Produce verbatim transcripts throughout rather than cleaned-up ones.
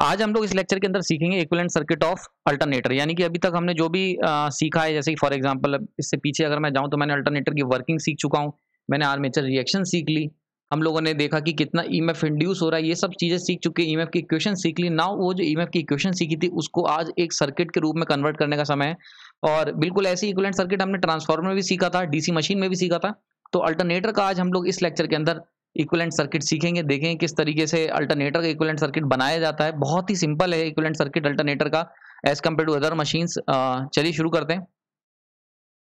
आज हम लोग इस लेक्चर के अंदर सीखेंगे इक्विवेलेंट सर्किट ऑफ अल्टरनेटर, यानी कि अभी तक हमने जो भी आ, सीखा है, जैसे कि फॉर एग्जांपल इससे पीछे अगर मैं जाऊं तो मैंने अल्टरनेटर की वर्किंग सीख चुका हूं, मैंने आर्मेचर रिएक्शन सीख ली, हम लोगों ने देखा कि कितना ईएमएफ इंड्यूस हो रहा है, ये सब चीज़ें सीख चुके, ईएमएफ की इक्वेशन सीख ली। नाउ वो जो ईएमएफ की इक्वेशन सीखी थी उसको आज एक सर्किट के रूप में कन्वर्ट करने का समय है, और बिल्कुल ऐसी इक्विवेलेंट सर्किट हमने ट्रांसफार्मर में भी सीखा था, डीसी मशीन में भी सीखा था। तो अल्टरनेटर का आज हम लोग इस लेक्चर के अंदर इक्विवेलेंट सर्किट सीखेंगे, देखें किस तरीके से अल्टरनेटर का इक्विवेलेंट सर्किट बनाया जाता है। बहुत ही सिंपल है इक्विवेलेंट सर्किट अल्टरनेटर का as compare to other machines. चलिए शुरू करते हैं।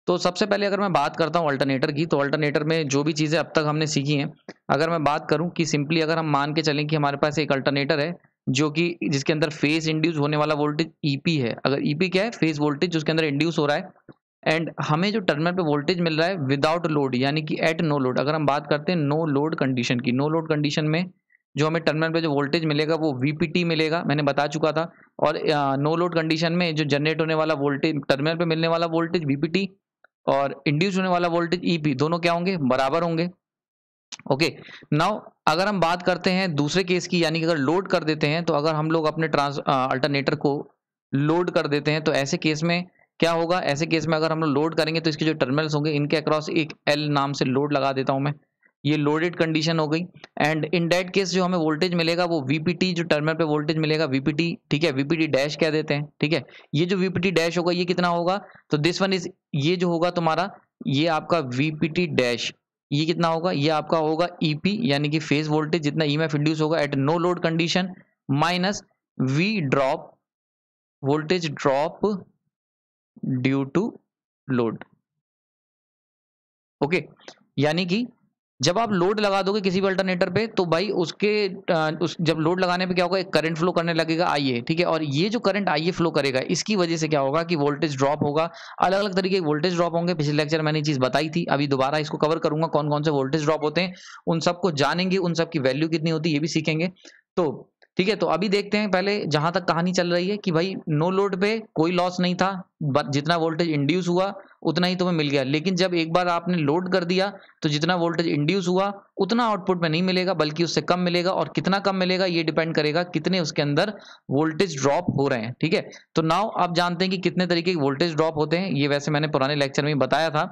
तो सबसे पहले अगर मैं बात करता हूं अल्टरनेटर की, तो अल्टरनेटर में जो भी चीज़ें अब तक हमने सीखी हैं, अगर मैं बात करूं कि सिंपली अगर हम मान के चलें कि हमारे पास एक अल्टरनेटर है जो कि जिसके अंदर फेज इंड्यूस होने वाला वोल्टेज ईपी है। अगर ईपी क्या है, फेज वोल्टेज जिसके अंदर इंड्यूस हो रहा है, एंड हमें जो टर्मिनल पे वोल्टेज मिल रहा है विदाउट लोड, यानी कि एट नो लोड। अगर हम बात करते हैं नो लोड कंडीशन की, नो लोड कंडीशन में जो हमें टर्मिनल पे जो वोल्टेज मिलेगा वो वीपीटी मिलेगा, मैंने बता चुका था। और नो लोड कंडीशन में जो जनरेट होने वाला वोल्टेज, टर्मिनल पे मिलने वाला वोल्टेज वीपीटी और इंड्यूस होने वाला वोल्टेज ईपी, दोनों क्या होंगे, बराबर होंगे। ओके, नाउ अगर हम बात करते हैं दूसरे केस की, यानी कि अगर लोड कर देते हैं, तो अगर हम लोग अपने ट्रांस अल्टरनेटर को लोड कर देते हैं तो ऐसे केस में क्या होगा, ऐसे केस में अगर हम लोग लोड करेंगे तो इसके जो टर्मिनल्स होंगे इनके अक्रॉस एक एल नाम से लोड लगा देता हूं मैं, ये लोडेड कंडीशन हो गई। एंड इन दैट केस जो हमें वोल्टेज मिलेगा वो वीपीटी, जो टर्मिनल पे वोल्टेज मिलेगा वीपीटी, ठीक है, वीपीटी डैश कह देते हैं, ठीक है। ये जो वीपीटी डैश होगा ये कितना होगा, तो दिस वन इज, ये जो होगा तुम्हारा, ये आपका वीपीटी डैश, ये कितना होगा, ये आपका होगा ईपी, यानी कि फेज वोल्टेज जितना ईएमएफ इंड्यूस होगा at no load condition, minus V drop, voltage drop due to load. Okay, यानी कि जब आप लोड लगा दोगे किसी भी अल्टरनेटर पे तो भाई उसके उस, जब लोड लगाने पे क्या होगा, एक करंट फ्लो करने लगेगा आईए, ठीक है। और ये जो करंट आईए फ्लो करेगा इसकी वजह से क्या होगा कि वोल्टेज ड्रॉप होगा, अलग अलग तरीके के वोल्टेज ड्रॉप होंगे। पिछले लेक्चर मैंने चीज़ बताई थी, अभी दोबारा इसको कवर करूंगा, कौन कौन से वोल्टेज ड्रॉप होते हैं उन सबको जानेंगे, उन सबकी वैल्यू कितनी होती है ये भी सीखेंगे। तो ठीक है, तो अभी देखते हैं पहले जहां तक कहानी चल रही है कि भाई नो लोड पे कोई लॉस नहीं था, जितना वोल्टेज इंड्यूस हुआ उतना ही तुम्हें मिल गया। लेकिन जब एक बार आपने लोड कर दिया तो जितना वोल्टेज इंड्यूस हुआ उतना आउटपुट में नहीं मिलेगा बल्कि उससे कम मिलेगा, और कितना कम मिलेगा ये डिपेंड करेगा कितने उसके अंदर वोल्टेज ड्रॉप हो रहे हैं, ठीक है। तो नाउ आप जानते हैं कि कितने तरीके के वोल्टेज ड्रॉप होते हैं, ये वैसे मैंने पुराने लेक्चर में बताया था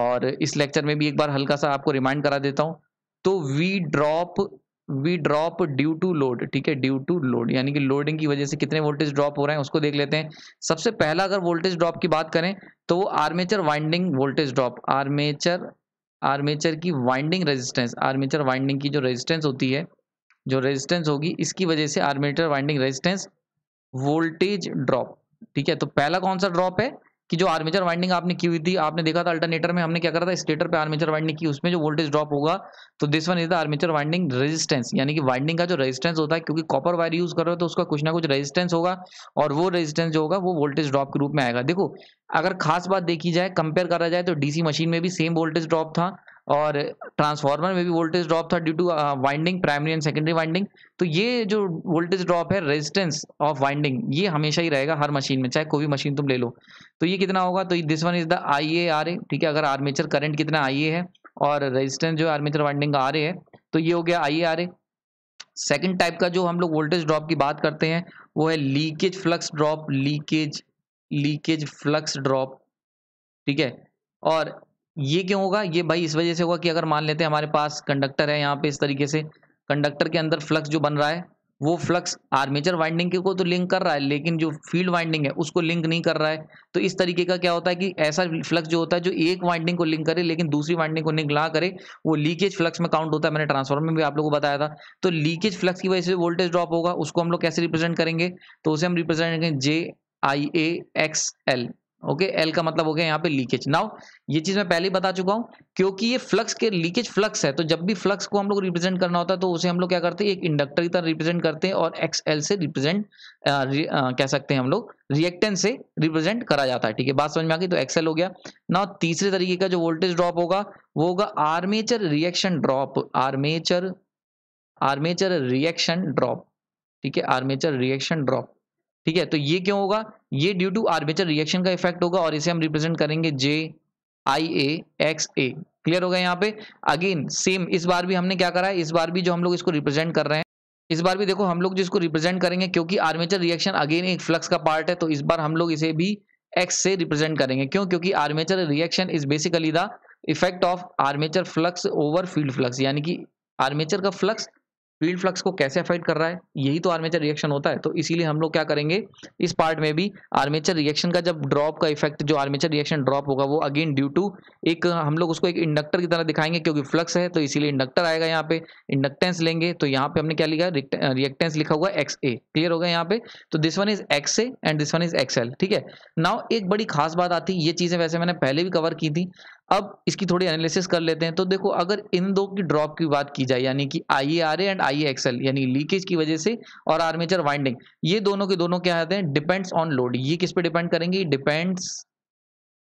और इस लेक्चर में भी एक बार हल्का सा आपको रिमाइंड करा देता हूँ। तो V drop V drop due to load, ठीक है, ड्यू टू लोड, यानी कि लोडिंग की वजह से कितने वोल्टेज ड्रॉप हो रहे हैं उसको देख लेते हैं। सबसे पहला अगर वोल्टेज ड्रॉप की बात करें तो वो armature winding voltage drop, armature armature की वाइंडिंग रेजिस्टेंस, आर्मेचर वाइंडिंग की जो रेजिस्टेंस होती है, जो रेजिस्टेंस होगी इसकी वजह से armature winding resistance voltage drop, ठीक है। तो पहला कौन सा ड्रॉप है कि जो आर्मेचर वाइंडिंग आपने की हुई थी, आपने देखा था अल्टरनेटर में हमने क्या करा था, स्टेटर पे आर्मेचर वाइंडिंग की, उसमें जो वोल्टेज ड्रॉप होगा तो this one is the armature winding resistance, यानी कि वाइंडिंग का जो रेजिस्टेंस होता है, क्योंकि कॉपर वायर यूज कर रहे हो तो उसका कुछ ना कुछ रेजिस्टेंस होगा और वो रेजिस्टेंस जो होगा वो वोल्टेज ड्रॉप के रूप में आएगा। देखो अगर खास बात देखी जाए, कंपेयर करा जाए तो डीसी मशीन में भी सेम वोल्टेज ड्रॉप था और ट्रांसफार्मर में भी वोल्टेज ड्रॉप था due to winding, primary and secondary winding. तो ये जो वोल्टेज ड्रॉप है रेजिस्टेंस ऑफ वाइंडिंग ये हमेशा ही रहेगा हर मशीन में, चाहे कोई भी मशीन तुम ले लो। तो ये कितना होगा, तो this one is the I A R A, ठीक है। अगर आर्मेचर करंट कितना आई ए है और रेजिस्टेंस जो आर्मेचर वाइंडिंग का आर ए है तो ये हो गया I A R A. Second type का जो हम लोग वोल्टेज ड्रॉप की बात करते हैं वो है leakage flux drop, leakage leakage flux drop, ठीक है। और ये क्यों होगा, ये भाई इस वजह से होगा कि अगर मान लेते हैं हमारे पास कंडक्टर है, यहाँ पे इस तरीके से कंडक्टर के अंदर फ्लक्स जो बन रहा है वो फ्लक्स आर्मेचर वाइंडिंग को तो लिंक कर रहा है लेकिन जो फील्ड वाइंडिंग है उसको लिंक नहीं कर रहा है। तो इस तरीके का क्या होता है कि ऐसा फ्लक्स जो होता है जो एक वाइंडिंग को लिंक करे लेकिन दूसरी वाइंडिंग को लिंक ना करे, वो लीकेज फ्लक्स में काउंट होता है। मैंने ट्रांसफार्मर में भी आप लोगों को बताया था। तो लीकेज फ्लक्स की वजह से वोल्टेज ड्रॉप होगा, उसको हम लोग कैसे रिप्रेजेंट करेंगे, तो उसे हम रिप्रेजेंट करेंगे J I A X L. Okay, L का मतलब हो गया यहाँ पे लीकेज। नाउ ये चीज मैं पहले ही बता चुका हूँ, क्योंकि ये फ्लक्स के लीकेज फ्लक्स है तो जब भी फ्लक्स को हम लोग रिप्रेजेंट करना होता है तो उसे हम लोग क्या करते हैं, एक इंडक्टर की तरह रिप्रेजेंट करते हैं और एक्स एल से रिप्रेजेंट कह सकते हैं हम लोग, रिएक्टेंस से रिप्रेजेंट करा जाता है, ठीक है। बात समझ में आ गई, तो एक्स एल हो गया। नाउ तीसरे तरीके का जो वोल्टेज ड्रॉप होगा वो होगा armature reaction drop, armature armature reaction drop, ठीक है, आर्मेचर रिएक्शन ड्रॉप, ठीक है। तो ये क्यों होगा, ये ड्यू टू आर्मेचर रिएक्शन का इफेक्ट होगा और इसे हम रिप्रेजेंट करेंगे J I A X A. Clear हो गया। यहाँ पे अगेन सेम, इस बार भी हमने क्या करा है, इस बार भी जो हम लोग इसको रिप्रेजेंट कर रहे हैं इस बार भी देखो हम लोग जिसको रिप्रेजेंट करेंगे, क्योंकि आर्मेचर रिएक्शन अगेन एक फ्लक्स का पार्ट है, तो इस बार हम लोग इसे भी एक्स से रिप्रेजेंट करेंगे। क्यों? क्योंकि armature reaction is basically the effect of armature flux over field flux, यानी कि आर्मेचर का फ्लक्स फील्ड फ्लक्स को कैसे अफेक्ट कर रहा है, यही तो आर्मेचर रिएक्शन होता है। तो इसीलिए हम लोग क्या करेंगे इस पार्ट में भी, आर्मेचर रिएक्शन का जब ड्रॉप का इफेक्ट, जो आर्मेचर रिएक्शन ड्रॉप होगा वो अगेन ड्यू टू एक, हम लोग उसको एक इंडक्टर की तरह दिखाएंगे क्योंकि फ्लक्स है तो इसीलिए इंडक्टर आएगा। यहाँ पे इंडक्टेंस लेंगे तो यहाँ पे हमने क्या लिखा है, रिएक्टेंस लिखा हुआ एक्स ए, क्लियर होगा यहाँ पे। तो this one is X A and this one is X L, ठीक है। नाउ एक बड़ी खास बात आती है, ये चीज़ें वैसे मैंने पहले भी कवर की थी, अब इसकी थोड़ी एनालिसिस कर लेते हैं। तो देखो अगर इन दो की ड्रॉप की बात की जाए, यानी कि I A R A and I A X L, यानी लीकेज की वजह से और आर्मेचर वाइंडिंग, ये दोनों के दोनों क्या आते हैं, डिपेंड्स ऑन लोड। ये किस पे डिपेंड करेंगे, डिपेंड्स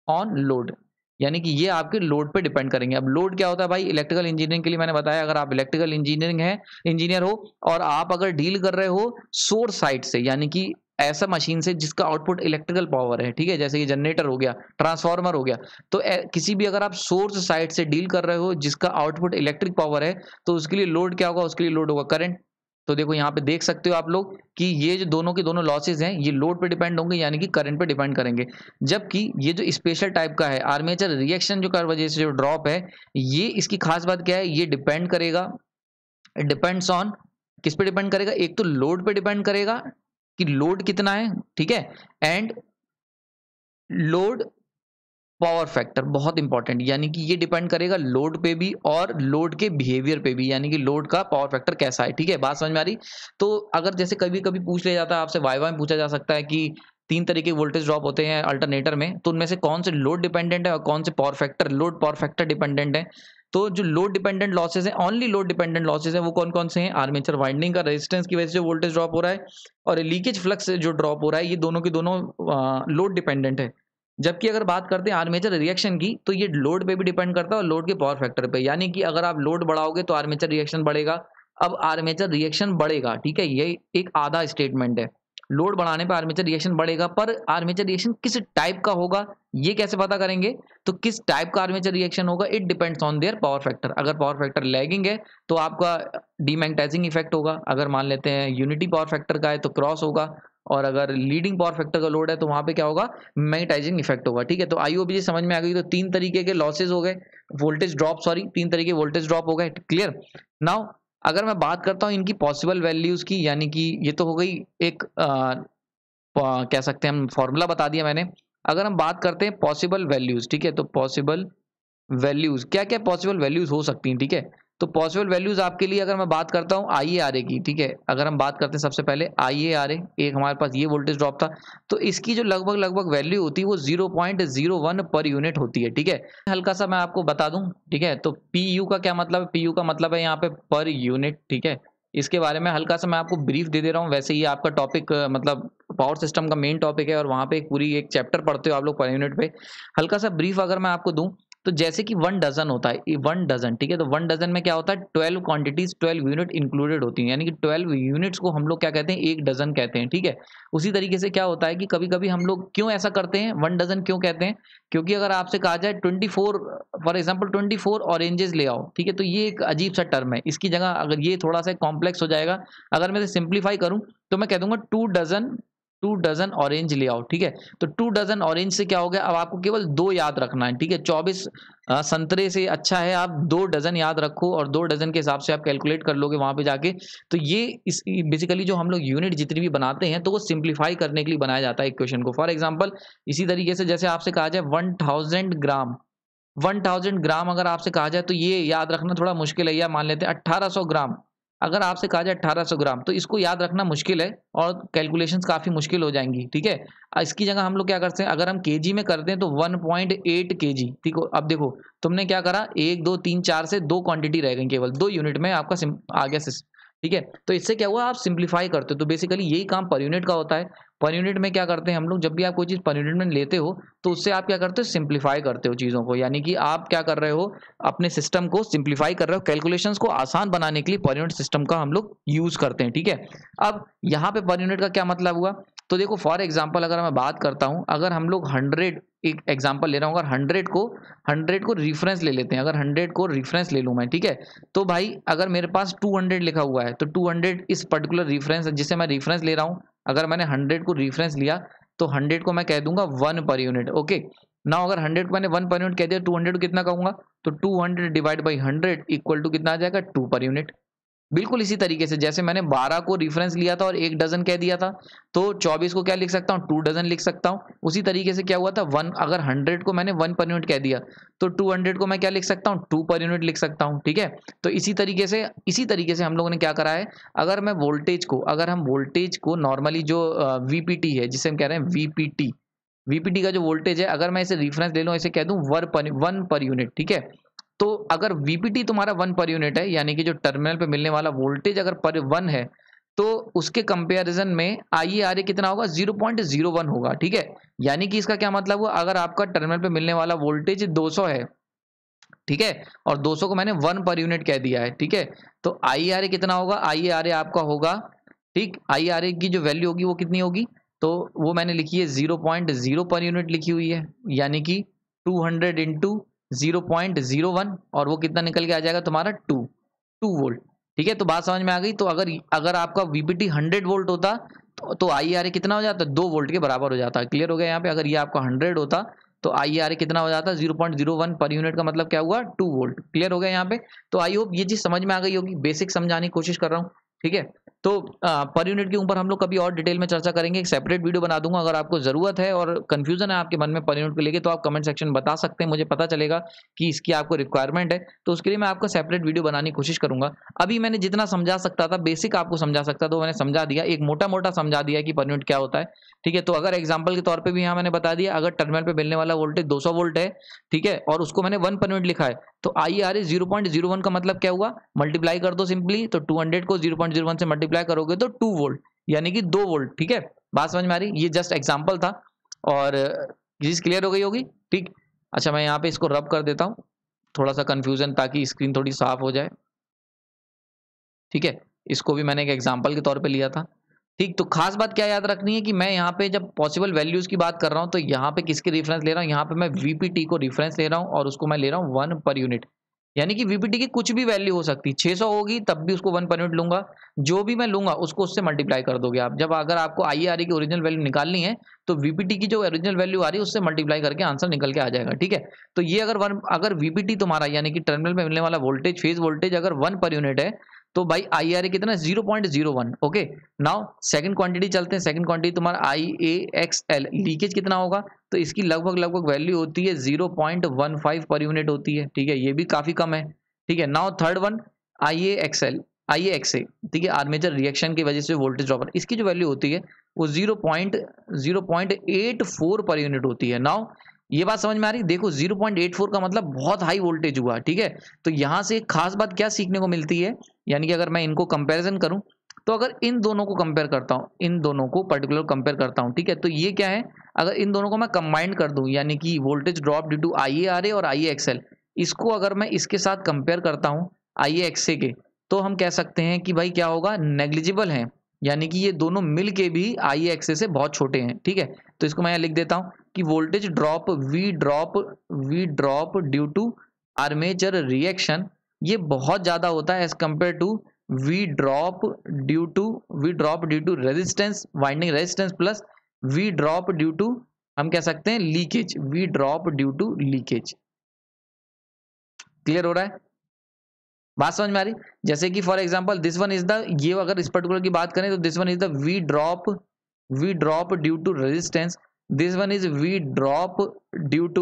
ऑन लोड, यानी कि ये आपके लोड पे डिपेंड करेंगे। अब लोड क्या होता है भाई, इलेक्ट्रिकल इंजीनियरिंग के लिए मैंने बताया, अगर आप इलेक्ट्रिकल इंजीनियरिंग है इंजीनियर हो और आप अगर डील कर रहे हो सोर्स साइड से, यानी कि ऐसा मशीन से जिसका आउटपुट इलेक्ट्रिकल पावर है, ठीक है, जैसे ये जनरेटर हो गया, ट्रांसफार्मर हो गया, तो किसी भी अगर आप सोर्स साइड से डील कर रहे हो जिसका आउटपुट इलेक्ट्रिक पावर है, तो उसके लिए लोड क्या होगा, उसके लिए लोड होगा करंट। तो देखो यहाँ पे देख सकते हो आप लोग कि ये जो दोनों के दोनों लॉसेज हैं ये लोड पे डिपेंड होंगे, यानी कि करंट पे डिपेंड करेंगे। जबकि ये जो स्पेशल टाइप का है आर्मेचर रिएक्शन जो कर वजह से जो ड्रॉप है, ये इसकी खास बात क्या है, ये डिपेंड करेगा, डिपेंड्स ऑन, किस पे डिपेंड करेगा, एक तो लोड पे डिपेंड करेगा कि लोड कितना है, ठीक है, एंड लोड पावर फैक्टर बहुत इंपॉर्टेंट, यानी कि ये डिपेंड करेगा लोड पे भी और लोड के बिहेवियर पे भी, यानी कि लोड का पावर फैक्टर कैसा है, ठीक है, बात समझ में आ रही। तो अगर जैसे कभी कभी पूछ लिया जाता है आपसे, वाइवा में पूछा जा सकता है कि तीन तरीके के वोल्टेज ड्रॉप होते हैं अल्टरनेटर में, तो उनमें से कौन से लोड डिपेंडेंट है और कौन से power factor, load power factor dependent है। तो जो लोड डिपेंडेंट लॉसेज हैं, ओनली लोड डिपेंडेंट लॉसेज हैं, वो कौन कौन से हैं, आर्मेचर वाइंडिंग का रेजिस्टेंस की वजह से वोल्टेज ड्रॉप हो रहा है और लीकेज फ्लक्स जो ड्रॉप हो रहा है, ये दोनों के दोनों लोड डिपेंडेंट है। जबकि अगर बात करते हैं आर्मेचर रिएक्शन की, तो ये लोड पे भी डिपेंड करता है और लोड के पावर फैक्टर पे, यानी कि अगर आप लोड बढ़ाओगे तो आर्मेचर रिएक्शन बढ़ेगा। अब आर्मेचर रिएक्शन बढ़ेगा, ठीक है, ये एक आधा स्टेटमेंट है, लोड बढ़ाने पर आर्मेचर रिएक्शन बढ़ेगा, पर आर्मेचर रिएक्शन किस टाइप का होगा ये कैसे पता करेंगे, तो किस टाइप का आर्मेचर रिएक्शन होगा, it depends on their power factor. अगर पावर फैक्टर लैगिंग है तो आपका डीमैग्नेटाइजिंग इफेक्ट होगा, अगर मान लेते हैं यूनिटी पावर फैक्टर का है तो क्रॉस होगा, और अगर लीडिंग पावर फैक्टर का लोड है तो वहाँ पे क्या होगा, मैग्नेटाइजिंग इफेक्ट होगा, ठीक है। तो आई होप ये समझ में आ गई। तो तीन तरीके के लॉसेज हो गए, वोल्टेज ड्रॉप, सॉरी तीन तरीके वोल्टेज ड्रॉप हो गए, क्लियर। नाउ अगर मैं बात करता हूँ इनकी पॉसिबल वैल्यूज़ की, यानी कि ये तो हो गई एक आ, कह सकते हैं हम फॉर्मूला बता दिया मैंने। अगर हम बात करते हैं पॉसिबल वैल्यूज़, ठीक है, तो पॉसिबल वैल्यूज़ क्या क्या पॉसिबल वैल्यूज़ हो सकती हैं, ठीक है, तो पॉसिबल वैल्यूज़ आपके लिए अगर मैं बात करता हूँ आई ए आर ए की, ठीक है, अगर हम बात करते हैं सबसे पहले आई ए आर ए, एक हमारे पास ये वोल्टेज ड्रॉप था, तो इसकी जो लगभग लगभग वैल्यू होती है वो zero point zero one per unit होती है, ठीक है। हल्का सा मैं आपको बता दूँ, ठीक है, तो पी यू का क्या मतलब है, पी यू का मतलब है यहाँ पे पर यूनिट, ठीक है, इसके बारे में हल्का सा मैं आपको ब्रीफ दे दे रहा हूँ। वैसे ये आपका टॉपिक मतलब पावर सिस्टम का मेन टॉपिक है और वहाँ पे एक पूरी एक चैप्टर पढ़ते हो आप लोग पर यूनिट पे। हल्का सा ब्रीफ अगर मैं आपको दूँ तो जैसे कि वन डजन होता है, वन डजन, ठीक है, तो वन डजन में क्या होता है, twelve quantities, twelve unit included होती हैं, यानी कि ट्वेल्व यूनिट्स को हम लोग क्या कहते हैं, एक डजन कहते हैं, ठीक है। उसी तरीके से क्या होता है कि कभी कभी हम लोग क्यों ऐसा करते हैं, वन डजन क्यों कहते हैं, क्योंकि अगर आपसे कहा जाए twenty four for example twenty four oranges ले आओ, ठीक है, तो ये एक अजीब सा टर्म है, इसकी जगह अगर ये थोड़ा सा कॉम्प्लेक्स हो जाएगा, अगर मैं सिंप्लीफाई करूँ तो मैं कह दूंगा two dozen two dozen orange ले आओ, ठीक है, तो टू डजन ऑरेंज से क्या हो गया, अब आपको केवल दो याद रखना है, ठीक है, चौबीस संतरे से अच्छा है आप दो डजन याद रखो और दो डजन के हिसाब से आप कैलकुलेट कर लोगे वहाँ पे जाके। तो ये इस बेसिकली जो हम लोग यूनिट जितनी भी बनाते हैं तो वो सिंप्लीफाई करने के लिए बनाया जाता है इक्वेशन को। फॉर एग्जाम्पल इसी तरीके से जैसे आपसे कहा जाए one thousand gram one thousand gram अगर आपसे कहा जाए तो ये याद रखना थोड़ा मुश्किल है, या मान लेते हैं अट्ठारह सौ ग्राम अगर आपसे कहा जाए अठारह सौ ग्राम, तो इसको याद रखना मुश्किल है और कैलकुलेशंस काफ़ी मुश्किल हो जाएंगी, ठीक है। इसकी जगह हम लोग क्या करते हैं, अगर हम केजी में करते हैं तो वन पॉइंट एट केजी, ठीक है। अब देखो तुमने क्या करा, एक दो तीन चार से दो क्वांटिटी रह गई, केवल दो यूनिट में आपका सिम आ गया सिस्टम, ठीक है। तो इससे क्या हुआ, आप सिंप्लीफाई करते हो। तो बेसिकली यही काम पर यूनिट का होता है। पर यूनिट में क्या करते हैं हम लोग, जब भी आप कोई चीज़ पर यूनिट में लेते हो तो उससे आप क्या करते हो, सिंप्लीफाई करते हो चीज़ों को, यानी कि आप क्या कर रहे हो, अपने सिस्टम को सिंप्लीफाई कर रहे हो। कैलकुलेशंस को आसान बनाने के लिए पर यूनिट सिस्टम का हम लोग यूज़ करते हैं, ठीक है। अब यहाँ पे पर यूनिट का क्या मतलब हुआ, तो देखो फॉर एग्जाम्पल अगर मैं बात करता हूँ, अगर हम लोग हंड्रेड, एक एग्जाम्पल ले रहा हूँ, अगर हंड्रेड को हंड्रेड को रेफरेंस ले लेते हैं, अगर हंड्रेड को रेफरेंस ले लूँ मैं, ठीक है, तो भाई अगर मेरे पास टू हंड्रेड लिखा हुआ है तो टू हंड्रेड इस पर्टिकुलर रेफरेंस जिसे मैं रेफरेंस ले रहा हूँ, अगर मैंने हंड्रेड को रेफरेंस लिया तो हंड्रेड को मैं कह दूंगा वन पर यूनिट। ओके ना, अगर हंड्रेड को मैंने वन पर यूनिट कह दिया, टू हंड्रेड को कितना कहूँगा, तो two hundred divide by hundred equal to कितना आ जाएगा, टू पर यूनिट। बिल्कुल इसी तरीके से जैसे मैंने बारह को रेफरेंस लिया था और एक डजन कह दिया था, तो चौबीस को क्या लिख सकता हूँ, टू डजन लिख सकता हूँ। उसी तरीके से क्या हुआ था, वन, अगर हंड्रेड को मैंने वन पर यूनिट कह दिया तो टू हंड्रेड को मैं क्या लिख सकता हूँ, टू पर यूनिट लिख सकता हूँ, ठीक है। तो इसी तरीके से इसी तरीके से हम लोगों ने क्या करा है, अगर मैं वोल्टेज को अगर हम वोल्टेज को नॉर्मली जो वी पी टी है, जिसे हम कह रहे हैं V P T, V P T का जो वोल्टेज है, अगर मैं इसे रेफरेंस ले लूँ, इसे कह दूँ वन पर यूनिट, ठीक है। तो अगर वीपीटी तुम्हारा वन पर यूनिट है, यानी कि जो टर्मिनल पे मिलने वाला वोल्टेज अगर पर वन है, तो उसके कंपैरिजन में आई आर ए कितना होगा, ज़ीरो पॉइंट ज़ीरो वन होगा, ठीक है। यानी कि इसका क्या मतलब हुआ, अगर आपका टर्मिनल पे मिलने वाला वोल्टेज दो सौ है, ठीक है, और दो सौ को मैंने वन पर यूनिट कह दिया है, ठीक है, तो आई आर ए कितना होगा, आई आर ए आपका होगा, ठीक, आई आर ए की जो वैल्यू होगी वो कितनी होगी, तो वो मैंने लिखी है zero point zero per unit लिखी हुई है, यानी कि two hundred into zero point zero one, और वो कितना निकल के आ जाएगा तुम्हारा टू टू वोल्ट, ठीक है। तो बात समझ में आ गई। तो अगर अगर आपका वीपीटी हंड्रेड वोल्ट होता तो, तो आई आर ए कितना हो जाता, दो वोल्ट के बराबर हो जाता। क्लियर हो गया यहाँ पे। अगर ये आपका हंड्रेड होता तो आई आर ए कितना हो जाता, zero point zero one per unit का मतलब क्या हुआ, टू वोल्ट। क्लियर हो गया यहाँ पे। तो आई होप ये चीज़ समझ में आ गई होगी। बेसिक समझाने की कोशिश कर रहा हूँ, ठीक है। तो आ, पर यूनिट के ऊपर हम लोग कभी और डिटेल में चर्चा करेंगे, एक सेपरेट वीडियो बना दूंगा। अगर आपको ज़रूरत है और कन्फ्यूजन है आपके मन में पर यूनिट को लेके, तो आप कमेंट सेक्शन में बता सकते हैं, मुझे पता चलेगा कि इसकी आपको रिक्वायरमेंट है। तो उसके लिए मैं आपको सेपरेट वीडियो बनाने की कोशिश करूंगा। अभी मैंने जितना समझा सकता था, बेसिक आपको समझा सकता था, मैंने समझा दिया, एक मोटा मोटा समझा दिया कि पर यूनिट क्या होता है, ठीक है। तो अगर एग्जाम्पल के तौर पर भी यहाँ मैंने बता दिया, अगर टर्मिनल पर मिलने वाला वोल्टेज दो सौ वोल्ट है, ठीक है, और उसको मैंने वन पर यूनिट लिखा है, तो I R A zero point zero one का मतलब क्या हुआ, मल्टीप्लाई कर दो सिंपली, तो टू हंड्रेड को जीरो पॉइंट जीरो वन से मल्टीप्लाई करोगे तो टू वोल्ट, यानी कि दो वोल्ट, ठीक है। बात समझ में आ रही। ये जस्ट एग्जांपल था और चीज क्लियर हो गई होगी, ठीक। अच्छा, मैं यहाँ पे इसको रब कर देता हूँ थोड़ा सा कंफ्यूजन, ताकि स्क्रीन थोड़ी साफ हो जाए, ठीक है। इसको भी मैंने एक एग्जाम्पल के तौर पर लिया था, ठीक। तो खास बात क्या याद रखनी है कि मैं यहाँ पे जब पॉसिबल वैल्यूज की बात कर रहा हूँ, तो यहाँ पे किसके रेफरेंस ले रहा हूँ, यहाँ पे मैं वीपीटी को रेफरेंस ले रहा हूँ और उसको मैं ले रहा हूँ वन पर यूनिट, यानी कि वीपीटी की कुछ भी वैल्यू हो सकती है। छह सौ होगी तब भी उसको वन पर यूनिट लूंगा, जो भी मैं लूंगा उसको उससे मल्टीप्लाई कर दोगे आप। जब अगर आपको आई आर ए की ओरिजिनल वैल्यू निकालनी है, तो वीपीटी की जो ओरिजिनल वैल्यू आ रही है उससे मल्टीप्लाई करके आंसर निकल के आ जाएगा, ठीक है। तो ये अगर वन अगर वीपीटी तुम्हारा, यानी कि टर्मिनल में मिलने वाला वोल्टेज, फेज वोल्टेज अगर वन पर यूनिट है, तो भाई आई आर ए कितना, zero point zero one. Okay, now second quantity चलते हैं। सेकंड क्वांटिटी तुम्हारा I A X L, leakage कितना होगा, तो इसकी लगभग लगभग वैल्यू होती है zero point one five per unit होती है, ठीक है। ये भी काफ़ी कम है, ठीक है। Now third one I A X L, I A X A, ठीक है, आर्मेचर रिएक्शन की वजह से वोल्टेज ड्रॉपर, इसकी जो वैल्यू होती है वो zero point zero point eight four per unit होती है। नाउ ये बात समझ में आ रही। देखो ज़ीरो पॉइंट एट फोर का मतलब बहुत हाई वोल्टेज हुआ, ठीक है। तो यहाँ से खास बात क्या सीखने को मिलती है, यानी कि अगर मैं इनको कंपैरिजन करूं, तो अगर इन दोनों को कंपेयर करता हूं, इन दोनों को पर्टिकुलर कंपेयर करता हूं, ठीक है, तो ये क्या है, अगर इन दोनों को मैं कंबाइंड कर दूं, यानी कि voltage drop due to I A R A और आई ए एक्स एल, इसको अगर मैं इसके साथ कंपेयर करता हूँ आई ए एक्स ए के, तो हम कह सकते हैं कि भाई क्या होगा, नेग्लिजिबल है, यानी कि ये दोनों मिल के भी आई ए एक्स ए से बहुत छोटे हैं, ठीक है। तो इसको मैं यहाँ लिख देता हूँ कि voltage drop V drop V drop due to armature reaction ये बहुत ज़्यादा होता है as compare to V drop due to V drop due to resistance, winding resistance, plus V drop due to हम कह सकते हैं leakage, V drop due to leakage. Clear हो रहा है, बात समझ में आ रही। जैसे कि for example this one is the, ये अगर इस पर्टिकुलर की बात करें तो this one is the V drop V drop due to resistance, this one is V drop due to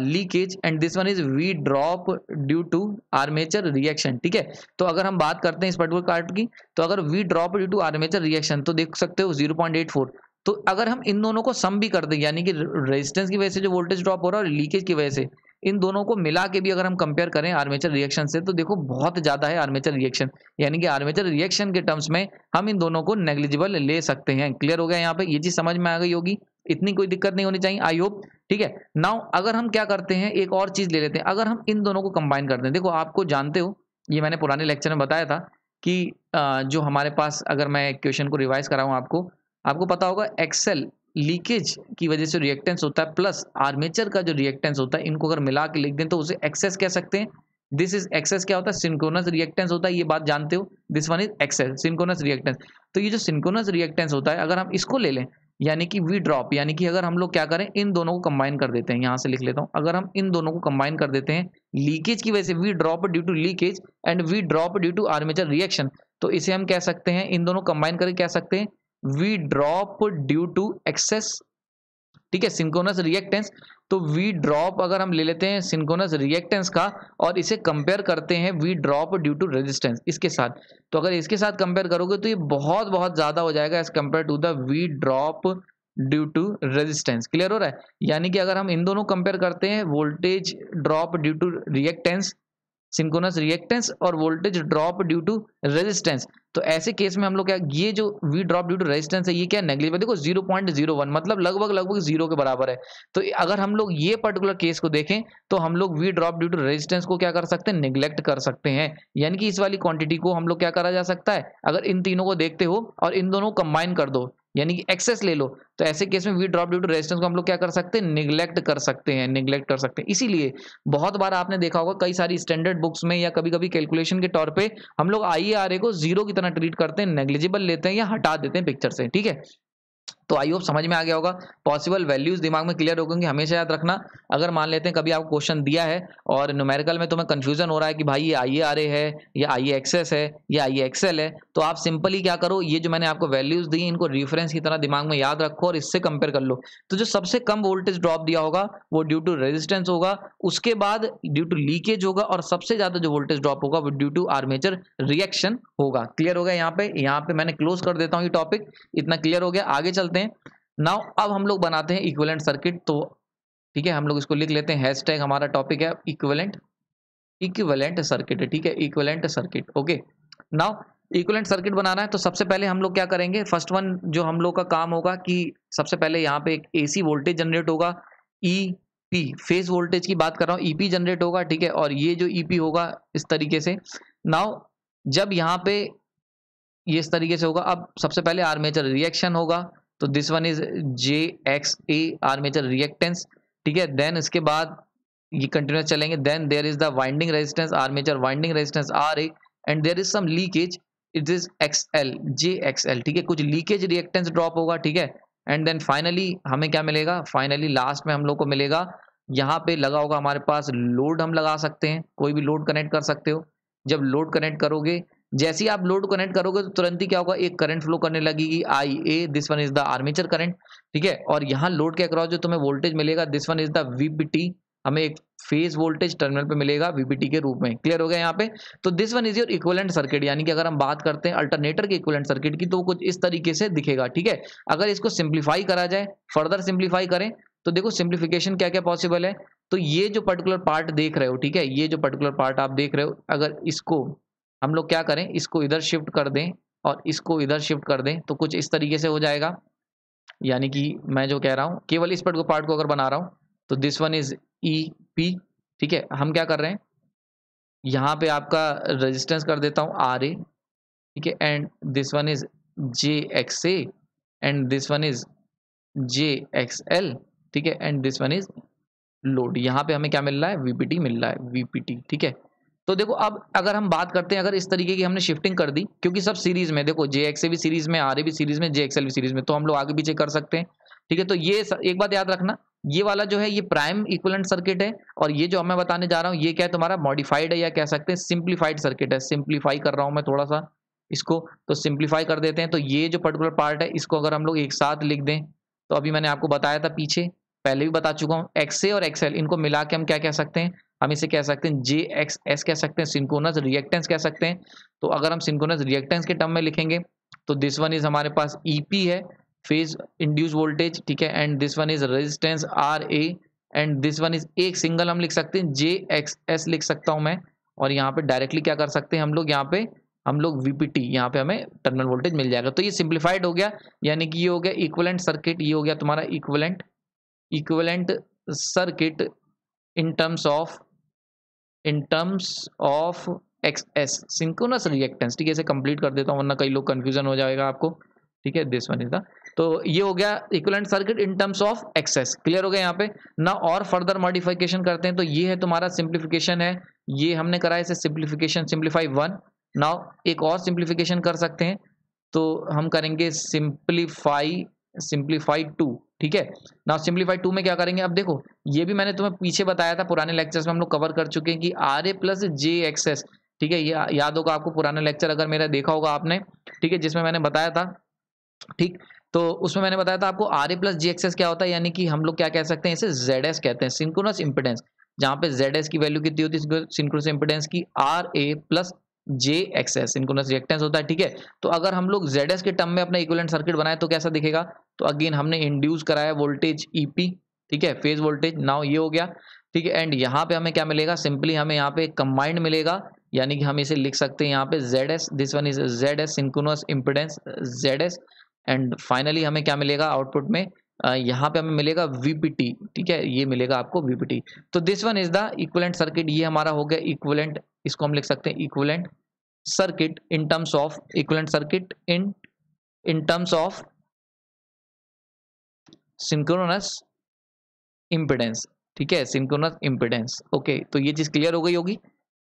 leakage, and this one is V drop due to armature reaction, ठीक है। तो अगर हम बात करते हैं इस पर्टिकुलर कार्ड की, तो अगर V drop due to armature reaction तो देख सकते हो ज़ीरो पॉइंट एट फोर। तो अगर हम इन दोनों को सम भी कर दें, यानी कि रेजिस्टेंस की वजह से जो वोल्टेज ड्रॉप हो रहा है और लीकेज की वजह से, इन दोनों को मिला के भी अगर हम कंपेयर करें आर्मेचर रिएक्शन से, तो देखो बहुत ज़्यादा है आर्मेचर रिएक्शन, यानी कि आर्मेचर रिएक्शन के टर्म्स में हम इन दोनों को नेग्लिजिबल ले सकते हैं। क्लियर हो गया यहाँ पे, ये चीज़ समझ में आ गई होगी, इतनी कोई दिक्कत नहीं होनी चाहिए, आई होप, ठीक है। नाउ अगर हम क्या करते हैं, एक और चीज़ ले लेते हैं, अगर हम इन दोनों को कंबाइन करते हैं, देखो आपको जानते हो, ये मैंने पुराने लेक्चर में बताया था कि जो हमारे पास, अगर मैं क्वेश्चन को रिवाइज कराऊँ आपको, आपको पता होगा एक्सेल लीकेज की वजह से रिएक्टेंस होता है प्लस आर्मेचर का जो रिएक्टेंस होता है, इनको अगर मिला के लिख दें तो उसे एक्सेस कह सकते हैं। दिस इज एक्सेस क्या होता है? सिंक्रोनस रिएक्टेंस होता है, ये बात जानते हो। This one is X S synchronous reactance. तो ये जो सिंक्रोनस रिएक्टेंस होता है अगर हम इसको ले लें यानी कि वी ड्रॉप, यानी कि अगर हम लोग क्या करें इन दोनों को कंबाइन कर देते हैं, यहाँ से लिख लेता हूँ, अगर हम इन दोनों को कंबाइन कर देते हैं लीकेज की वजह से V drop due to leakage and V drop due to armature reaction, तो इसे हम कह सकते हैं, इन दोनों कंबाइन करके कह सकते हैं V drop due to X S, ठीक है, सिंक्रोनस रिएक्टेंस। तो वी ड्रॉप अगर हम ले लेते हैं सिंक्रोनस रिएक्टेंस का और इसे कंपेयर करते हैं V drop due to resistance इसके साथ, तो अगर इसके साथ कंपेयर करोगे तो ये बहुत बहुत ज़्यादा हो जाएगा as compare to the V drop due to resistance. Clear हो रहा है? यानी कि अगर हम इन दोनों कंपेयर करते हैं voltage drop due to reactance, synchronous reactance और voltage drop due to resistance, तो ऐसे केस में हम लोग क्या, ये जो V drop due to resistance है ये क्या नेगलिजिबल, देखो ज़ीरो पॉइंट ज़ीरो वन मतलब लगभग लगभग जीरो के बराबर है। तो अगर हम लोग ये पर्टिकुलर केस को देखें तो हम लोग V drop due to resistance को क्या कर सकते हैं, निगलेक्ट कर सकते हैं, यानी कि इस वाली क्वांटिटी को हम लोग क्या करा जा सकता है, अगर इन तीनों को देखते हो और इन दोनों को कंबाइन कर दो यानी कि एक्सेस ले लो, तो ऐसे केस में V drop due to resistance को हम लोग क्या कर सकते हैं, निगलेक्ट कर सकते हैं, निगलेक्ट कर सकते हैं। इसीलिए बहुत बार आपने देखा होगा कई सारी स्टैंडर्ड बुक्स में या कभी कभी कैलकुलेशन के तौर पे हम लोग आईआरए को जीरो की तरह ट्रीट करते हैं, नेग्लिजिबल लेते हैं या हटा देते हैं पिक्चर से। ठीक है, तो आई होप समझ में आ गया होगा, पॉसिबल वैल्यूज दिमाग में क्लियर हो गएंगे। हमेशा याद रखना, अगर मान लेते हैं कभी आपको क्वेश्चन दिया है और न्यूमेरिकल में तुम्हें कंफ्यूजन हो रहा है कि भाई ये आई ए आर ए है या आई ए एक्सेस है या आई ए एक्सेल है, तो आप सिंपली क्या करो, ये जो मैंने आपको वैल्यूज दी इनको रेफरेंस की तरह दिमाग में याद रखो और इससे कंपेयर कर लो। तो जो सबसे कम वोल्टेज ड्रॉप दिया होगा वो ड्यू टू रेजिस्टेंस होगा, उसके बाद ड्यू टू लीकेज होगा और सबसे ज़्यादा जो वोल्टेज ड्रॉप होगा वो ड्यू टू आर्मेचर रिएक्शन होगा। क्लियर हो गया? यहाँ पे यहाँ पे मैंने क्लोज कर देता हूँ ये टॉपिक, इतना क्लियर हो गया। आगे चलते नाउ अब हम लोग बनाते हैं इक्विवेलेंट सर्किट। तो ठीक है, हम लोग इसको लिख लेते हैं, हैशटैग हमारा टॉपिक है इक्विवेलेंट, इक्विवेलेंट सर्किट, ठीक है, equivalent circuit. Okay, now equivalent circuit बनाना है तो सबसे पहले हम लोग क्या करेंगे, फर्स्ट वन जो हम लोग का काम होगा कि सबसे पहले यहाँ पे एक एसी वोल्टेज जनरेट होगा, ई पी फेज वोल्टेज की बात कर रहा हूँ, ई पी जनरेट होगा, ठीक है, और ये जो ई पी होगा इस तरीके से। नाउ जब यहाँ पे ये इस तरीके से होगा, अब सबसे पहले आर्मेचर रिएक्शन होगा, तो this one is J X A armature reactance, ठीक है, देन इसके बाद ये कंटिन्यूस चलेंगे, then there is the winding resistance armature winding resistance R A and there is some leakage, it is X L J X L, ठीक है, कुछ leakage reactance drop होगा, ठीक है, एंड देन फाइनली हमें क्या मिलेगा, फाइनली लास्ट में हम लोग को मिलेगा, यहाँ पे लगा होगा हमारे पास लोड, हम लगा सकते हैं, कोई भी लोड कनेक्ट कर सकते हो। जब लोड कनेक्ट करोगे, जैसे ही आप लोड कनेक्ट करोगे तो तुरंत ही क्या होगा, एक करंट फ्लो करने लगेगी I A, this one is the armature current, ठीक है, और यहाँ लोड के अक्रॉस जो तुम्हें वोल्टेज मिलेगा this one is the VBT, हमें एक फेज वोल्टेज टर्मिनल पे मिलेगा वीबीटी के रूप में। क्लियर हो गया यहाँ पे? तो this one is your equivalent circuit, यानी कि अगर हम बात करते हैं अल्टरनेटर के इक्विवेलेंट सर्किट की तो कुछ इस तरीके से दिखेगा। ठीक है, अगर इसको सिंप्लीफाई करा जाए, फर्दर सिंप्लीफाई करें तो देखो सिंप्लीफिकेशन क्या क्या पॉसिबल है। तो ये जो पर्टिकुलर पार्ट देख रहे हो, ठीक है, ये जो पर्टिकुलर पार्ट आप देख रहे हो, अगर इसको हम लोग क्या करें, इसको इधर शिफ्ट कर दें और इसको इधर शिफ्ट कर दें तो कुछ इस तरीके से हो जाएगा। यानी कि मैं जो कह रहा हूँ, केवल इस पार्ट को पार्ट को अगर बना रहा हूँ तो this one is E P, ठीक है, हम क्या कर रहे हैं, यहाँ पे आपका रेजिस्टेंस कर देता हूँ आर ए, ठीक है, and this one is J X A and this one is J X L, ठीक है, and this one is load, यहाँ पे हमें क्या मिल रहा है, वी पी टी मिल रहा है, वी पी टी, ठीक है। तो देखो अब अगर हम बात करते हैं, अगर इस तरीके की हमने शिफ्टिंग कर दी, क्योंकि सब सीरीज में, देखो जे एक्स ए भी सीरीज में, आर ए भी सीरीज में, जे एक्स एल भी सीरीज में, तो हम लोग आगे पीछे कर सकते हैं। ठीक है, तो ये एक बात याद रखना, ये वाला जो है ये प्राइम इक्विवेलेंट सर्किट है और ये जो मैं बताने जा रहा हूँ ये क्या है, तुम्हारा मॉडिफाइड है या कह सकते हैं सिंप्लीफाइड सर्किट है। सिंप्लीफाई कर रहा हूँ मैं थोड़ा सा इसको, तो सिंप्लीफाई कर देते हैं। तो ये जो पर्टिकुलर पार्ट है इसको अगर हम लोग एक साथ लिख दें, तो अभी मैंने आपको बताया था, पीछे पहले भी बता चुका हूँ, एक्स ए और एक्स एल इनको मिला के हम क्या कह सकते हैं, हम इसे कह सकते हैं जे एक्स एस कह सकते हैं, सिंक्रोनस रिएक्टेंस कह सकते हैं। तो अगर हम सिंक्रोनस रिएक्टेंस के टर्म में लिखेंगे तो दिस वन इज हमारे पास ई पी है फेज इंड्यूस वोल्टेज, ठीक है, and this one is resistance R A and this one is, एक सिंगल हम लिख सकते हैं जे एक्स एस लिख सकता हूं मैं, और यहाँ पे डायरेक्टली क्या कर सकते हैं हम लोग, यहाँ पे हम लोग वी पी टी, यहाँ पे हमें टर्मिनल वोल्टेज मिल जाएगा। तो ये सिंप्लीफाइड हो गया, यानी कि ये हो गया इक्विवेलेंट सर्किट, ये हो गया तुम्हारा equivalent equivalent circuit in terms of in terms of X S synchronous reactance, ठीक है, इसे कंप्लीट कर देता हूँ वरना कई लोग कंफ्यूजन हो जाएगा आपको। ठीक है, दिस वन इज द तो ये हो गया equivalent circuit in terms of X S. Clear हो गया यहाँ पे ना। और फर्दर मॉडिफिकेशन करते हैं तो ये है तुम्हारा सिंप्लीफिकेशन है, ये हमने करा है इसे सिंप्लीफिकेशन, सिंप्लीफाई वन। नाउ एक और सिंप्लीफिकेशन कर सकते हैं तो हम करेंगे सिंप्लीफाई सिंप्लीफाई टू। ठीक है ना, सिंप्लीफाई टू में क्या करेंगे, अब देखो ये भी मैंने तुम्हें पीछे बताया था पुराने लेक्चर्स में, हम लोग कवर कर चुके हैं कि R A plus J X S. ठीक है, या, याद होगा आपको पुराना लेक्चर अगर मेरा देखा होगा आपने, ठीक है, जिसमें मैंने बताया था, ठीक, तो उसमें मैंने बताया था आपको R A plus J X S क्या होता है, यानी कि हम लोग क्या कह सकते हैं इसे जेड एस कहते हैं, सिंक्रोनस इम्पिडेंस, जहाँ पे जेड एस की वैल्यू कितनी होती है सिंक्रोनस इम्पिडेंस की, R A plus J X S synchronous reactance होता है। ठीक है, तो अगर हम लोग जेड एस के टर्म में अपना इक्विवेलेंट सर्किट बनाए तो कैसा दिखेगा, तो अगेन हमने इंड्यूस कराया वोल्टेज ई पी, ठीक है, फेज वोल्टेज। नाउ ये हो गया, ठीक है, एंड यहाँ पे हमें क्या मिलेगा, सिंपली हमें यहाँ पे कंबाइंड मिलेगा, यानी कि हम इसे लिख सकते हैं यहाँ पे Z S, this one is Z S synchronous impedance Z S, and finally हमें क्या मिलेगा आउटपुट में, यहाँ पे हमें मिलेगा वीपीटी। ठीक है, ये मिलेगा आपको वीपीटी। तो this one is the equivalent circuit, ये हमारा हो गया इक्विवेलेंट, इसको हम लिख सकते हैं equivalent circuit in terms of equivalent circuit in in terms of synchronous impedance. ठीक है, सिंक्रोनस इम्पिडेंस। ओके, तो ये चीज क्लियर हो गई होगी,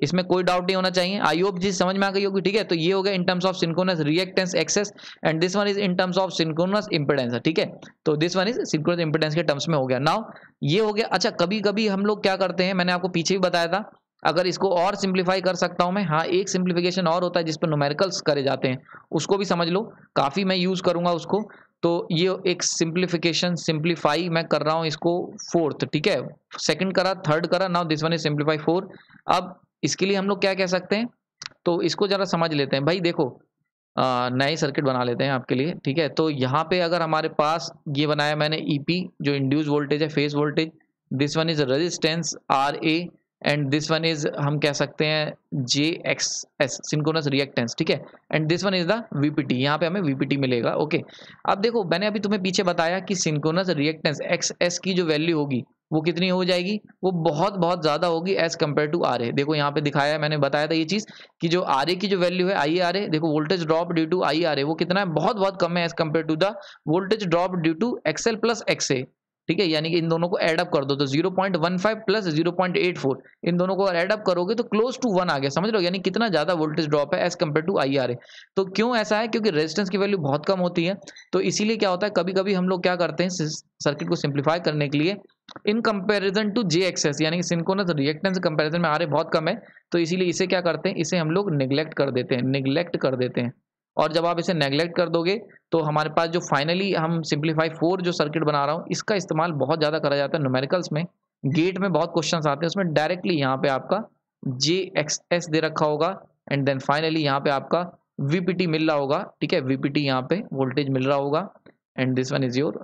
इसमें कोई डाउट नहीं होना चाहिए, आई होप जी समझ में आ गई होगी। ठीक है, तो ये हो गया in terms of synchronous reactance X S and this one is in terms of synchronous impedance. ठीक है, तो this one is synchronous impedance के टर्म्स में हो गया। नाउ ये हो गया। अच्छा, कभी कभी हम लोग क्या करते हैं, मैंने आपको पीछे भी बताया था, अगर इसको और सिंप्लीफाई कर सकता हूं मैं, हाँ एक सिंप्लीफिकेशन और होता है जिस पर न्यूमेरिकल्स करे जाते हैं, उसको भी समझ लो, काफ़ी मैं यूज़ करूंगा उसको। तो ये एक सिंप्लीफिकेशन सिंप्लीफाई मैं कर रहा हूँ इसको फोर्थ। ठीक है, सेकंड करा, थर्ड करा, now this one is simplify four. अब इसके लिए हम लोग क्या कह सकते हैं, तो इसको ज़रा समझ लेते हैं भाई। देखो नए सर्किट बना लेते हैं आपके लिए। ठीक है, तो यहाँ पे अगर हमारे पास ये बनाया मैंने ई पी जो इंड्यूस वोल्टेज है, phase voltage, this one is resistance R A, and this one is हम कह सकते हैं J X S synchronous reactance. ठीक है, and this one is the V P T, यहाँ पर हमें वी पी टी मिलेगा। ओके, अब देखो मैंने अभी तुम्हें पीछे बताया कि सिंक्रोनस रिएक्टेंस एक्स एस की जो वैल्यू होगी वो कितनी हो जाएगी, वो बहुत बहुत ज़्यादा होगी as compare to R A. देखो यहाँ पे दिखाया है, मैंने बताया था ये चीज़ कि जो आर ए की जो वैल्यू है आई आर ए, देखो voltage drop due to I R A वो कितना है, बहुत बहुत कम है as compare to the voltage drop due to XL plus X A. ठीक है, यानी कि इन दोनों को एड अप कर दो तो zero point one five plus zero point eight four, इन दोनों को एड अप करोगे तो क्लोज टू वन आ गया, समझ लो, यानी कितना ज़्यादा वोल्टेज ड्रॉप है as compare to I R A. तो क्यों ऐसा है, क्योंकि रेजिस्टेंस की वैल्यू बहुत कम होती है, तो इसीलिए क्या होता है कभी कभी हम लोग क्या करते हैं सर्किट को सिंप्लीफाई करने के लिए in comparison to J access, यानी कि सिंक्रोनस रिएक्टेंस कंपैरिजन में आर ए बहुत कम है, तो इसीलिए इसे क्या करते हैं, इसे हम लोग निगलेक्ट कर देते हैं निगलेक्ट कर देते हैं और जब आप इसे नेगलेक्ट कर दोगे तो हमारे पास जो फाइनली हम सिंप्लीफाई फोर जो सर्किट बना रहा हूँ, इसका इस्तेमाल बहुत ज़्यादा करा जाता है न्यूमेरिकल्स में, गेट में बहुत क्वेश्चंस आते हैं उसमें डायरेक्टली यहाँ पे आपका जे एक्स एस दे रखा होगा एंड देन फाइनली यहाँ पे आपका वी पी टी मिल रहा होगा। ठीक है, वी पी टी यहाँ पे वोल्टेज मिल रहा होगा and this one is your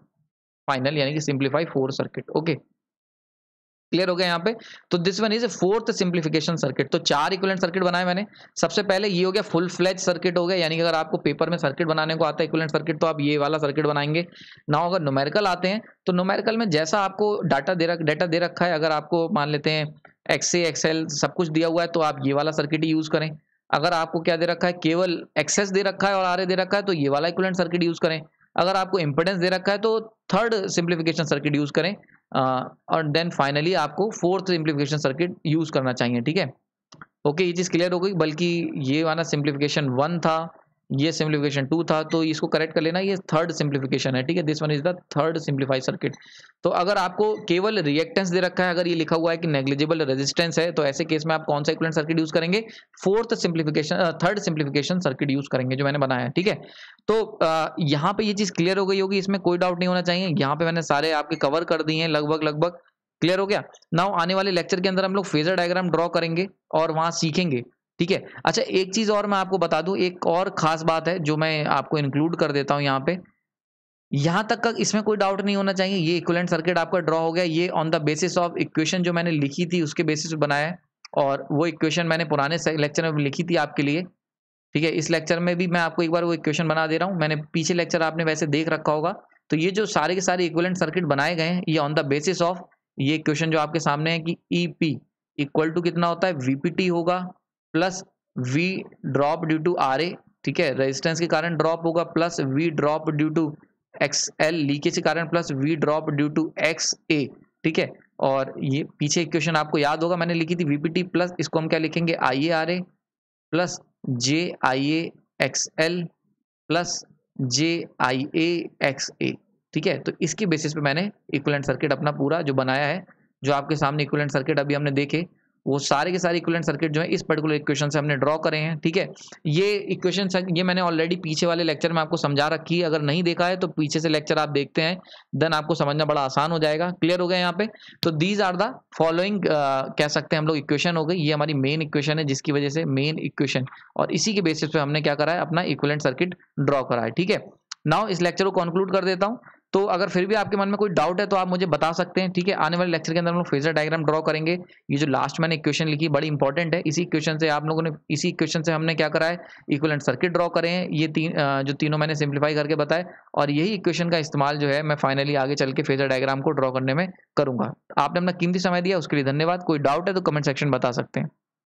final, यानी कि simplify four circuit. Okay, clear हो गया यहाँ पे। तो this one is fourth simplification circuit. तो चार इक्विवेलेंट सर्किट बनाए मैंने। सबसे पहले ये हो गया फुल फ्लेज सर्किट हो गया, यानी कि अगर आपको पेपर में सर्किट बनाने को आता है इक्विवेलेंट सर्किट तो आप ये वाला सर्किट बनाएंगे। ना अगर न्यूमेरिकल आते हैं तो न्यूमेरिकल में जैसा आपको डाटा दे रख डाटा दे रखा है, अगर आपको मान लेते हैं एक्स ए एक्सएल सब कुछ दिया हुआ है तो आप ये वाला सर्किट ही यूज़ करें। अगर आपको क्या दे रखा है, केवल एक्सेस दे रखा है और आर ए दे रखा है, तो ये वाला इक्विवेलेंट सर्किट यूज़ करें। अगर आपको इम्पिडेंस दे रखा है तो थर्ड सिंप्लीफिकेशन सर्किट यूज़ करें और देन फाइनली आपको फोर्थ सिंप्लीफिकेशन सर्किट यूज़ करना चाहिए। ठीक है, ओके, ये चीज़ क्लियर हो गई। बल्कि ये वाला सिंप्लीफिकेशन वन था, ये सिंप्लीफिकेशन टू था, तो इसको करेक्ट कर लेना, ये थर्ड सिंप्लीफिकेशन है। ठीक है, this one is the third simplify circuit. तो अगर आपको केवल रिएक्टेंस दे रखा है, अगर ये लिखा हुआ है कि नेग्लिजिबल रेजिस्टेंस है, तो ऐसे केस में आप कौन सा इक्विवेलेंट सर्किट यूज़ करेंगे, fourth simplification third simplification circuit use करेंगे जो मैंने बनाया है। ठीक है, तो आ, यहाँ पे ये चीज़ क्लियर हो गई होगी, इसमें कोई डाउट नहीं होना चाहिए। यहाँ पे मैंने सारे आपके कवर कर दिए हैं लगभग लगभग। क्लियर हो गया। नाउ आने वाले लेक्चर के अंदर हम लोग फेजर डायग्राम ड्रॉ करेंगे और वहाँ सीखेंगे। ठीक है, अच्छा एक चीज़ और मैं आपको बता दूं, एक और ख़ास बात है जो मैं आपको इंक्लूड कर देता हूं यहाँ पे। यहाँ तक का इसमें कोई डाउट नहीं होना चाहिए, ये इक्विवेलेंट सर्किट आपका ड्रॉ हो गया। ये on the basis of equation जो मैंने लिखी थी उसके बेसिस पे बनाया है, और वो इक्वेशन मैंने पुराने लेक्चर में लिखी थी आपके लिए। ठीक है, इस लेक्चर में भी मैं आपको एक बार वो इक्वेशन बना दे रहा हूँ, मैंने पीछे लेक्चर आपने वैसे देख रखा होगा। तो ये जो सारे के सारे इक्विवेलेंट सर्किट बनाए गए हैं, ये ऑन द बेसिस ऑफ ये इक्वेशन जो आपके सामने है कि ई पी इक्वल टू कितना होता है, वी पी टी होगा plus V drop due to R A. ठीक है, रेजिस्टेंस के कारण ड्रॉप होगा plus V drop due to X L leakage के कारण plus V drop due to X A, ठीक है। और ये पीछे इक्वेशन आपको याद होगा मैंने लिखी थी वीपीटी प्लस, इसको हम क्या लिखेंगे I A R A plus J I A X L plus J I A X A, ठीक है। तो इसके बेसिस पे मैंने इक्विवेलेंट सर्किट अपना पूरा जो बनाया है, जो आपके सामने इक्विवेलेंट सर्किट अभी हमने देखे, वो सारे के सारे इक्विवेलेंट सर्किट जो है इस पर्टिकुलर इक्वेशन से हमने ड्रॉ करे हैं, ठीक है। ये इक्वेशन ये मैंने ऑलरेडी पीछे वाले लेक्चर में आपको समझा रखी है, अगर नहीं देखा है तो पीछे से लेक्चर आप देखते हैं, देन आपको समझना बड़ा आसान हो जाएगा। क्लियर हो गया यहाँ पे। तो दीज आर द फॉलोइंग कह सकते हैं हम लोग इक्वेशन हो गई, ये हमारी मेन इक्वेशन है जिसकी वजह से मेन इक्वेशन, और इसी के बेसिस पे हमने क्या करा है अपना इक्विवेलेंट सर्किट ड्रॉ करा है, ठीक है। नाउ इस लेक्चर को कंक्लूड कर देता हूँ। तो अगर फिर भी आपके मन में कोई डाउट है तो आप मुझे बता सकते हैं, ठीक है। आने वाले लेक्चर के अंदर हम लोग फेजर डायग्राम ड्रॉ करेंगे। ये जो लास्ट मैंने इक्वेशन लिखी बड़ी इंपॉर्टेंट है, इसी इक्वेशन से आप लोगों ने इसी इक्वेशन से हमने क्या करा है इक्विवेलेंट सर्किट ड्रॉ करे हैं। ये तीन जो तीनों मैंने सिंप्लीफाई करके बताए, और यही इक्वेशन का इस्तेमाल जो है मैं फाइनली आगे चल के फेजर डायग्राम को ड्रॉ करने में करूँगा। आपने अपना कीमती समय दिया उसके लिए धन्यवाद। कोई डाउट है तो कमेंट सेक्शन बता सकते हैं।